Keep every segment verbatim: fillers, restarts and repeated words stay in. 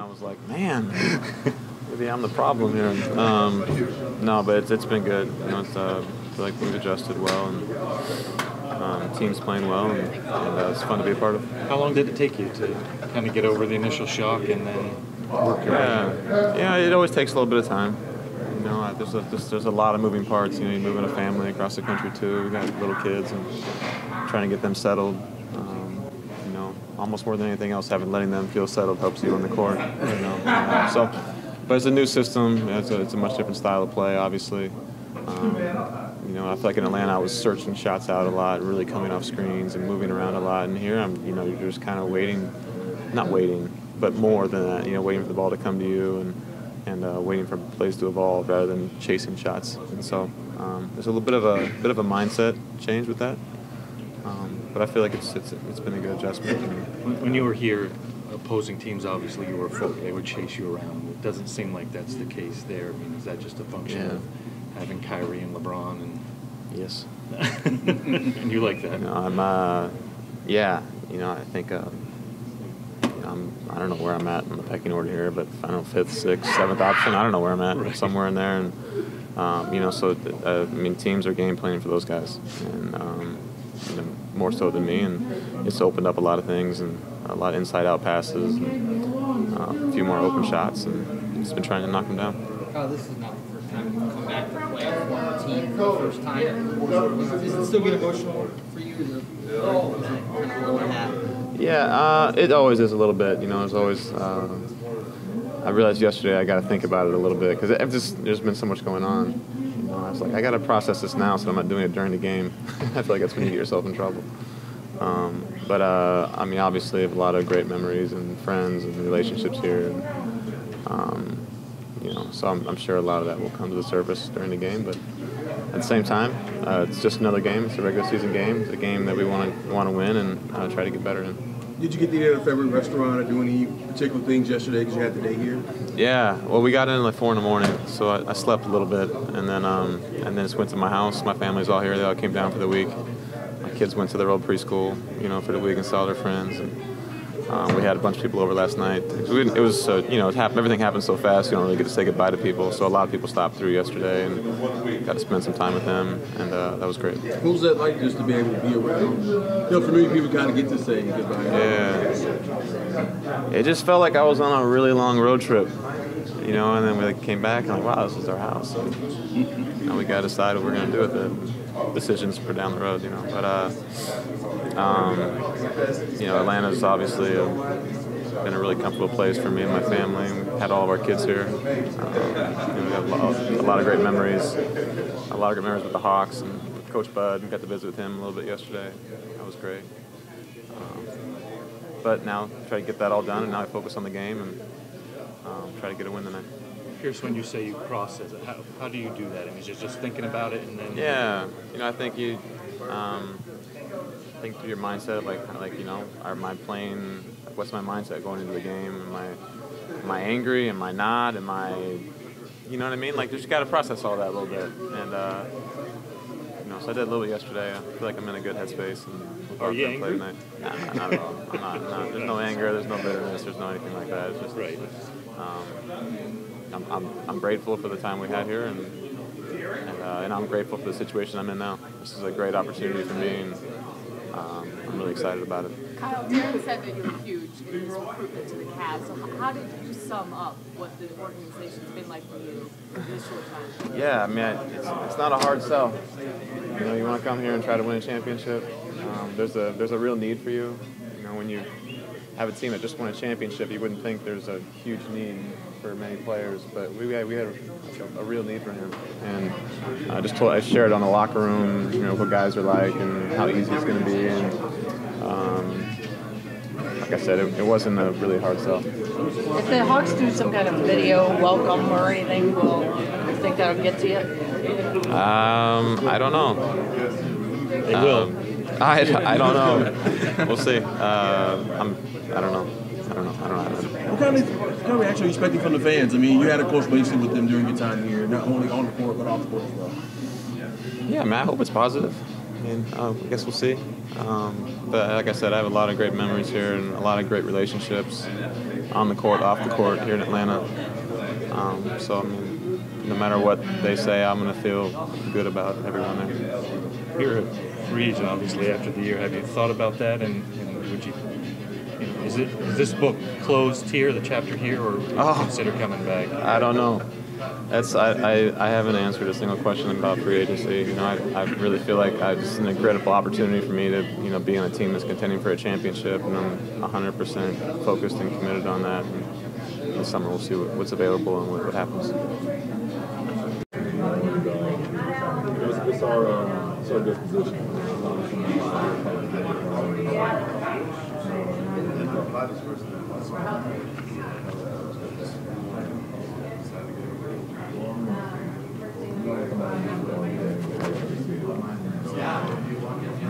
I was like, man, maybe I'm the problem here. Um, no, but it's, it's been good. You know, it's, uh, I feel like we've adjusted well, and um, team's playing well, and, and uh, it's fun to be a part of. How long did it take you to kind of get over the initial shock and then work your way? Yeah, it always takes a little bit of time. You know, there's a, there's, there's a lot of moving parts. You know, you're moving a family across the country too. We got little kids and trying to get them settled. Um, you know, almost more than anything else, having letting them feel settled helps you on the court. You know, uh, so, but it's a new system. It's a, it's a much different style of play, obviously. Um, you know, I feel like in Atlanta, I was searching shots out a lot, really coming off screens and moving around a lot. And here, I'm, you know, you're just kind of waiting, not waiting, but more than that. You know, waiting for the ball to come to you and. and uh, waiting for plays to evolve rather than chasing shots. And so um, there's a little bit of a bit of a mindset change with that. Um, but I feel like it's, it's it's been a good adjustment. When you were here, opposing teams, obviously you were folk. They would chase you around. It doesn't seem like that's the case there. I mean, is that just a function yeah. of having Kyrie and LeBron? And yes. And you like that? No, I'm, uh, yeah, you know, I think... Uh, I'm, I don't know where I'm at in the pecking order here, but I don't know, fifth, sixth, seventh option. I don't know where I'm at, right. Somewhere in there. And, um, you know, so, uh, I mean, teams are game planning for those guys, and um, you know, more so than me. And it's opened up a lot of things and a lot of inside-out passes and uh, a few more open shots. And it's been trying to knock them down. Kyle, this is not the first time you've come back to play a former team for the first time. Is, does it still get emotional for you? Oh, kind of lower half. Yeah, uh, it always is a little bit. You know, it's always. Uh, I realized yesterday I got to think about it a little bit because I've just there's been so much going on. You know, I was like, I got to process this now, so I'm not doing it during the game. I feel like that's when you get yourself in trouble. Um, but uh, I mean, obviously, I have a lot of great memories and friends and relationships here. And, um, you know, so I'm, I'm sure a lot of that will come to the surface during the game, but. At the same time, uh, it's just another game. It's a regular season game. It's a game that we want to want to win and uh, try to get better in. Did you get to eat at a favorite restaurant or do any particular things yesterday because you had the day here? Yeah. Well, we got in at like four in the morning, so I, I slept a little bit, and then um, and then just went to my house. My family's all here. They all came down for the week. My kids went to their old preschool, you know, for the week and saw their friends. And, um, we had a bunch of people over last night. We it was, uh, you know, it happened, everything happened so fast. You don't really get to say goodbye to people. So a lot of people stopped through yesterday and got to spend some time with them, and uh, that was great. Who's that like, just to be able to be around? You know, for me, people kind of get to say goodbye. Yeah. It just felt like I was on a really long road trip, you know. And then we like, came back and like, wow, this is our house. And now we got to decide what we're going to do with it. Decisions for down the road, you know. But. Uh, Um, you know, Atlanta's obviously a, been a really comfortable place for me and my family. We had all of our kids here. Um, and we have a, a lot of great memories, a lot of great memories with the Hawks and with Coach Bud. We got to visit with him a little bit yesterday. That was great. Um, but now try to get that all done, and now I focus on the game and um, try to get a win tonight. Pierce, when you say you process it, how, how do you do that? I mean, is it just thinking about it and then? Yeah, you know, I think you. Um, I think through your mindset, like, like you know, are my playing, like, what's my mindset going into the game? Am I, am I angry? Am I not? Am I, you know what I mean? Like, you just got to process all that a little bit. And, uh, you know, so I did a little bit yesterday. I feel like I'm in a good headspace. And are you angry? Nah, nah, not at all. I'm not, not, there's no anger. There's no bitterness. There's no anything like that. It's just, right. um, I'm, I'm, I'm grateful for the time we had here, and, and, uh, and I'm grateful for the situation I'm in now. This is a great opportunity for me. And, Um, I'm really excited about it. Kyle, Deron said that you're huge in your recruitment to the Cavs. So how did you sum up what the organization's been like for you in this short time? Yeah, I mean, it's, it's not a hard sell. You know, you want to come here and try to win a championship. Um, there's a there's a real need for you. You know, when you have a team that just won a championship, you wouldn't think there's a huge need for many players, but we had, we had a, a real need for him. And I uh, just told, I shared on the locker room, you know, what guys are like and how easy it's going to be. And um, like I said, it, it wasn't a really hard sell. If the Hawks do some kind of video welcome or anything, will you think that'll get to you? Um, I don't know. They will. Um, I, I don't know. We'll see. Uh, I'm, I don't know. I don't know. I don't know. What kind of, what kind of reaction are you expecting from the fans? I mean, you had a close relationship with them during your time here, not only on the court, but off the court as well. Yeah, man, I hope it's positive. and uh, I guess we'll see. Um, but like I said, I have a lot of great memories here and a lot of great relationships on the court, off the court here in Atlanta. Um, so I mean, no matter what they say, I'm going to feel good about everyone there. You're a free agent, obviously, after the year. Have you thought about that? And, and would you? You know, is it is this book closed here, the chapter here, or would oh, you consider coming back? I don't know. That's I, I, I haven't answered a single question about free agency. You know, I, I really feel like it's an incredible opportunity for me to, you know, be on a team that's contending for a championship, and I'm one hundred percent focused and committed on that. And this summer we'll see what, what's available and what, what happens. What's our, uh, what's our disposition?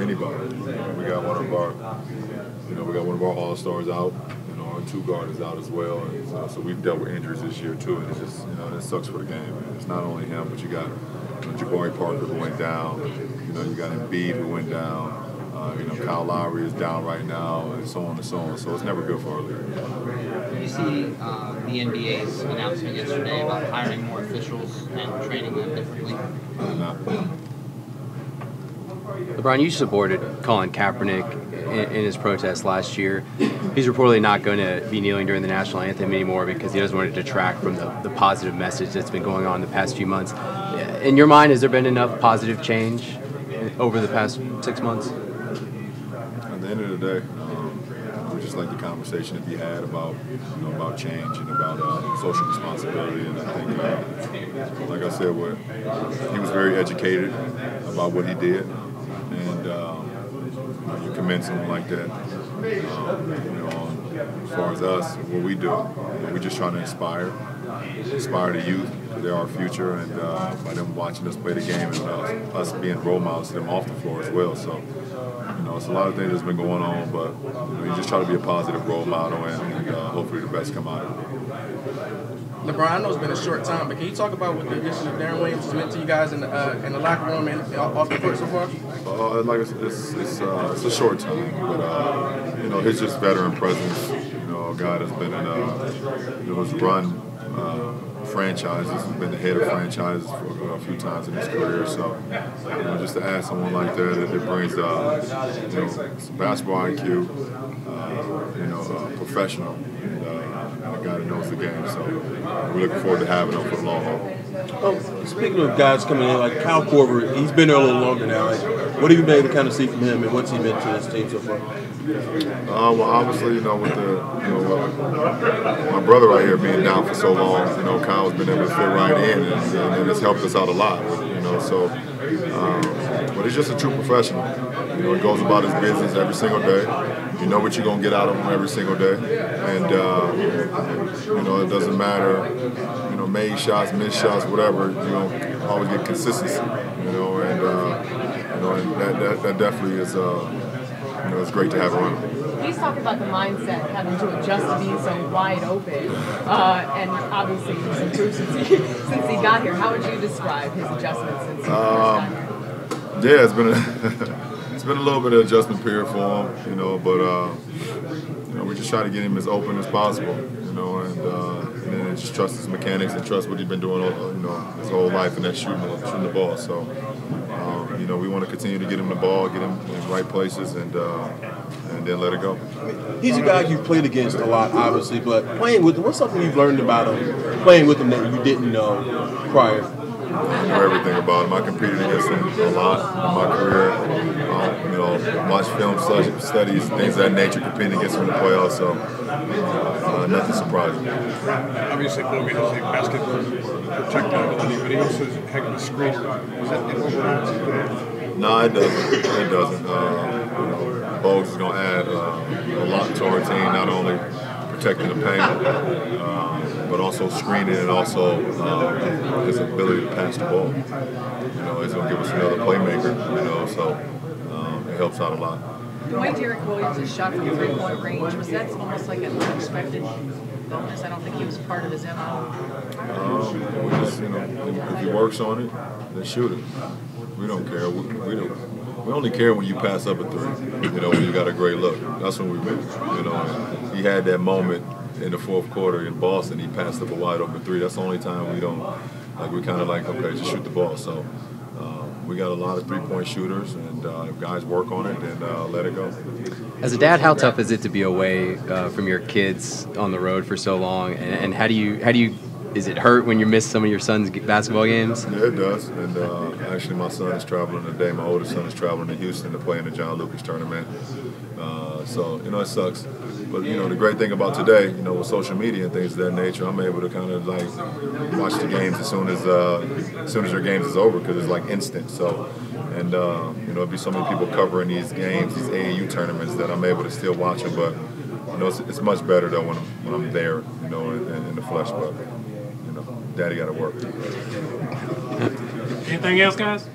Anybody. We got one of our, you know, we got one of our all-stars out, you know, our two guard is out as well, and so, so we've dealt with injuries this year too, and it's just, you know, that sucks for the game. And it's not only him, but you got, you know, Jabari Parker who went down, you know, you got Embiid who went down, uh, you know, Kyle Lowry is down right now, and so on and so on. So it's never good for our league. Did you see uh, the N B A's announcement yesterday about hiring more officials and training them differently? Uh, no. LeBron, you supported Colin Kaepernick in, in his protest last year. He's reportedly not going to be kneeling during the national anthem anymore because he doesn't want to detract from the, the positive message that's been going on the past few months. In your mind, has there been enough positive change over the past six months? At the end of the day, um, we just like the conversation that we had about, you know, about change and about uh, social responsibility. And I think, uh, like I said, well, he was very educated about what he did. And um, you know, you commend something like that. Um, you know, as far as us, what we do, you know, we're just trying to inspire, inspire the youth. They're our future, and uh, by them watching us play the game and uh, us being role models to them off the floor as well. So, you know, it's a lot of things that's been going on, but you know, you just try to be a positive role model, and uh, hopefully the best come out of it. LeBron, I know it's been a short time, but can you talk about what the addition of Deron Williams has meant to you guys in the, uh, in the locker room and off the court so far? Uh, like it's it's, it's, uh, it's a short time, but uh, you know, his just veteran presence. You know, a guy that's been in a, you know, has run uh, franchises, has been the head of franchises for a few times in his career. So, you know, just to add someone like that, it, it brings uh, you know, basketball I Q, uh, you know, uh, professional. A guy that knows the game, so we're looking forward to having him for the long haul. Um, speaking of guys coming in, like Kyle Korver, he's been there a little longer now. Like, what have you been able to kind of see from him, and what's he meant to this team so far? Uh, well, obviously, you know, with the, you know, uh, my brother right here being down for so long, you know, Kyle's been able to fit right in, and, and it's helped us out a lot, you know, so, um, but he's just a true professional. You know, he goes about his business every single day. You know what you're going to get out of him every single day. And, uh, you know, it doesn't matter, you know, made shots, missed shots, whatever, you know, always get consistency, you know, and, uh, you know, and that, that, that definitely is, uh, you know, it's great to have around. He's talking about the mindset, having to adjust to being so wide open, uh, and obviously he's improved since he, since he got here. How would you describe his adjustments since he um, first got here? Yeah, it's been a... It's been a little bit of adjustment period for him, you know, but uh, you know, we just try to get him as open as possible, you know, and, uh, and then just trust his mechanics and trust what he's been doing, all, you know, his whole life, and that's shooting, shooting the ball. So, um, you know, we want to continue to get him the ball, get him in the right places, and uh, and then let it go. He's a guy you've played against a lot, obviously, but playing with him, what's something you've learned about him, playing with him that you didn't know prior? I know everything about him. I competed against him a lot in my career. Um, you know, watch film studies, things of that nature, competing against him in the playoffs. So uh, nothing surprising. Obviously, Kobe doesn't take basket protective ability, but he also is a heck of a screener. Is that different? No, it doesn't. It doesn't. Uh, Bogues is going to add uh, a lot to our team, not only protecting the paint, uh, but also screening, and also uh, his ability to pass the ball. You know, he's going to give us another playmaker, you know, so um, it helps out a lot. The way Derrick Williams is shot from three-point range, was that almost like an unexpected bonus? I don't think he was part of his M O. Um, we just, you know, if he works on it, then shoot it. We don't care. We, we don't. we only care when you pass up a three, you know, when you got a great look. That's when we win, you know. He had that moment in the fourth quarter in Boston. He passed up a wide open three. That's the only time we don't, like, we're kind of like, okay, just shoot the ball. So um, we got a lot of three-point shooters, and uh, if guys work on it, and uh, let it go. As a dad, how tough is it to be away uh, from your kids on the road for so long, and, and how do you, how do you, is it hurt when you miss some of your son's basketball games? Yeah, it does. And uh, actually, my son is traveling today. My oldest son is traveling to Houston to play in the John Lucas Tournament. Uh, so, you know, it sucks. But, you know, the great thing about today, you know, with social media and things of that nature, I'm able to kind of, like, watch the games as soon as uh, as soon as their games is over, because it's, like, instant. So, and, uh, you know, it'd be so many people covering these games, these A A U tournaments, that I'm able to still watch them. But, you know, it's, it's much better, though, when I'm, when I'm there, you know, in, in the flesh. But, Daddy got to work. Anything else, guys?